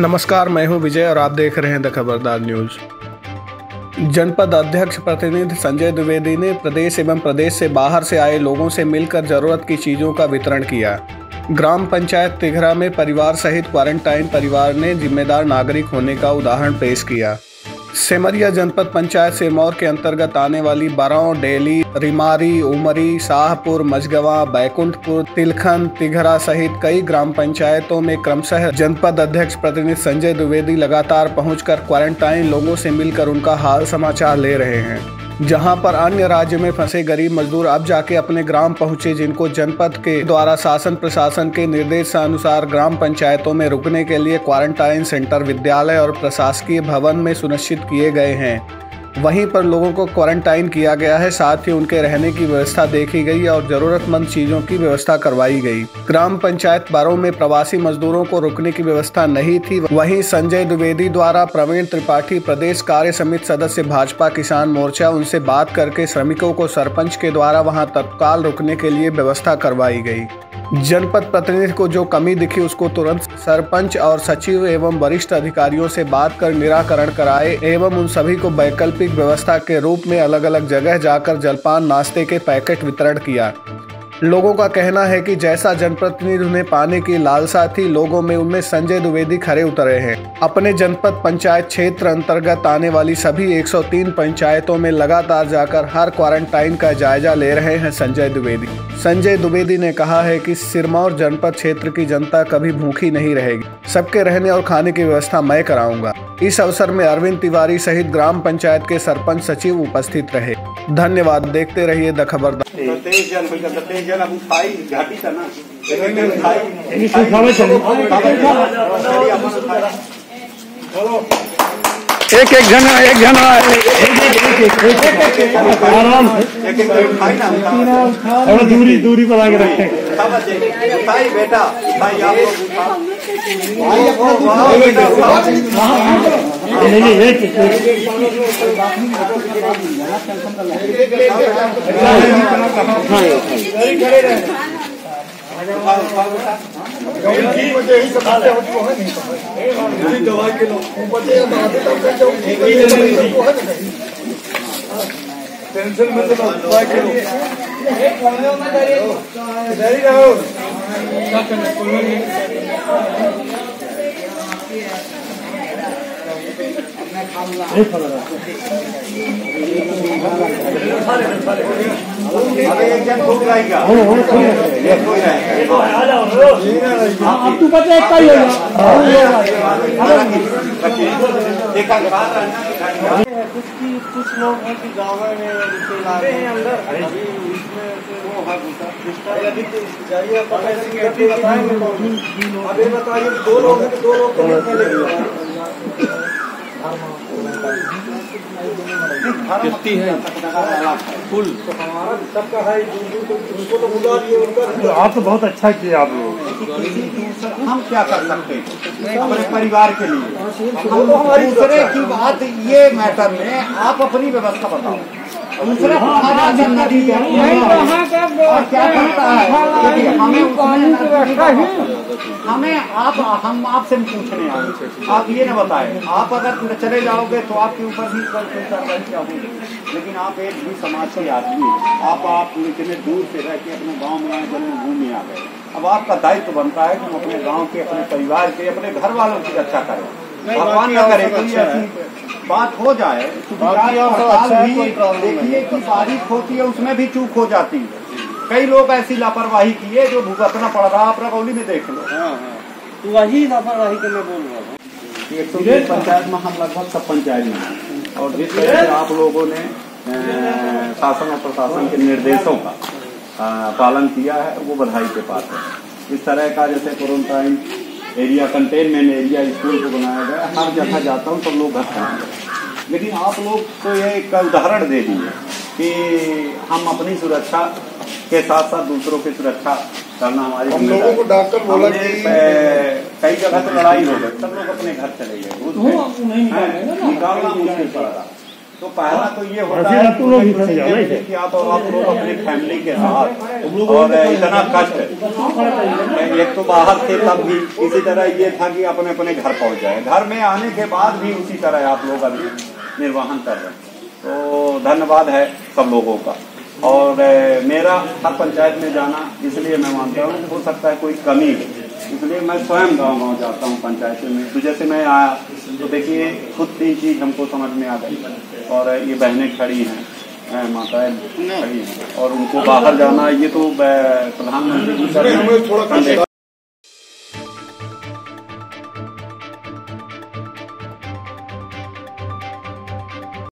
नमस्कार, मैं हूं विजय और आप देख रहे हैं द खबरदार न्यूज। जनपद अध्यक्ष प्रतिनिधि संजय द्विवेदी ने प्रदेश एवं प्रदेश से बाहर से आए लोगों से मिलकर जरूरत की चीजों का वितरण किया। ग्राम पंचायत तिघरा में परिवार सहित क्वारंटाइन परिवार ने जिम्मेदार नागरिक होने का उदाहरण पेश किया। सेमरिया जनपद पंचायत सिरमौर के अंतर्गत आने वाली बरौं, डेली, रिमारी, उमरी, शाहपुर, मझगवां, बैकुण्ठपुर, तिलखन, तिघरा सहित कई ग्राम पंचायतों में क्रमशः जनपद अध्यक्ष प्रतिनिधि संजय द्विवेदी लगातार पहुंचकर क्वारंटाइन लोगों से मिलकर उनका हाल समाचार ले रहे हैं। जहां पर अन्य राज्य में फंसे गरीब मजदूर अब जाके अपने ग्राम पहुंचे, जिनको जनपद के द्वारा शासन प्रशासन के निर्देशानुसार ग्राम पंचायतों में रुकने के लिए क्वारंटाइन सेंटर विद्यालय और प्रशासकीय भवन में सुनिश्चित किए गए हैं। वहीं पर लोगों को क्वारंटाइन किया गया है, साथ ही उनके रहने की व्यवस्था देखी गई और जरूरतमंद चीज़ों की व्यवस्था करवाई गई। ग्राम पंचायत बरौं में प्रवासी मजदूरों को रुकने की व्यवस्था नहीं थी। वहीं संजय द्विवेदी द्वारा प्रवीण त्रिपाठी, प्रदेश कार्य समिति सदस्य भाजपा किसान मोर्चा, उनसे बात करके श्रमिकों को सरपंच के द्वारा वहां तत्काल रुकने के लिए व्यवस्था करवाई गई। जनपद प्रतिनिधि को जो कमी दिखी उसको तुरंत सरपंच और सचिव एवं वरिष्ठ अधिकारियों से बात कर निराकरण कराए एवं उन सभी को वैकल्पिक व्यवस्था के रूप में अलग अलग जगह जाकर जलपान, नाश्ते के पैकेट वितरण किया। लोगों का कहना है कि जैसा जनप्रतिनिधि उन्हें पाने की लालसा थी लोगों में, उनमें संजय द्विवेदी खरे उतरे हैं। अपने जनपद पंचायत क्षेत्र अंतर्गत आने वाली सभी 103 पंचायतों में लगातार जाकर हर क्वारंटाइन का जायजा ले रहे हैं संजय द्विवेदी। संजय द्विवेदी ने कहा है कि सिरमौर जनपद क्षेत्र की जनता कभी भूखी नहीं रहेगी, सबके रहने और खाने की व्यवस्था मैं कराऊंगा। इस अवसर में अरविंद तिवारी सहित ग्राम पंचायत के सरपंच, सचिव उपस्थित रहे। धन्यवाद। देखते रहिए द खबरदार। दूरी पर आगे रखते हैं। टेंशन मत लो। कुछ लोग हैं कि गाँव में रिश्तेदारे हैं अंदर, अभी उसमें वो है रिश्ता यदि जाइए बताएंगे। बताइए दो लोग को कितनी है फुल सबका है, उनको तो बुला दिए। आप तो बहुत अच्छा किए आप लोग। हम क्या कर सकते हैं अपने परिवार के लिए? दूसरे की बात ये मैटर में आप अपनी व्यवस्था बताओ। दूसरे क्या करता है हमें हम आपसे पूछने आए, आप ये ना बताएं। आप अगर चले जाओगे तो आपके ऊपर भी कार्रवाई क्या होगी, लेकिन आप एक भी समाज से आदमी, आप इतने दूर से रह के अपने गाँव में जन्मभूमि आ गए। अब आपका दायित्व बनता है कि हम अपने गाँव के, अपने परिवार के, अपने घर वालों की रक्षा करें। भगवान न करे बात हो जाए तो देखिए कि बारिश होती है उसमें भी चूक हो जाती है। कई लोग ऐसी लापरवाही किए जो भुगतना पड़ रहा। आप रगौली में देख लो, तो वही लापरवाही के मैं बोल रहा हूँ। 103 पंचायत में हम लगभग सब पंचायत में, और जिस तरह से आप लोगों ने शासन और प्रशासन के निर्देशों का पालन किया है वो बधाई के पात्र है। इस तरह का जैसे quarantine area, containment area school को बनाया गया, हर जगह जाता हूँ तो लोग घर खाएंगे। लेकिन आप लोग को ये एक उदाहरण दे दिए कि हम अपनी सुरक्षा के साथ साथ दूसरों की सुरक्षा करना हमारी जिम्मेदारी। को डॉक्टर बोला कि कई जगह तो लड़ाई हो गई, सब लोग अपने घर चले गए, निकालना मुश्किल पड़ रहा। तो पहला तो ये होता है कि आप लोग अपनी फैमिली के साथ और इतना कष्ट, एक तो बाहर थे तब भी इसी तरह ये था कि अपने अपने घर पहुंच जाए, घर में आने के बाद भी उसी तरह आप लोग अभी निर्वाहन कर रहे हैं। तो धन्यवाद है सब लोगों का। और मेरा हर पंचायत में जाना इसलिए मैं मानता हूँ हो सकता है कोई कमी है, इसलिए मैं स्वयं गाँव गाँव जाता हूँ पंचायत में। तो जैसे मैं आया तो देखिए खुद तीन चीज हमको समझ में आ गई, और ये बहनें खड़ी हैं, माताएं खड़ी हैं, और उनको बाहर जाना ये तो प्रधानमंत्री जी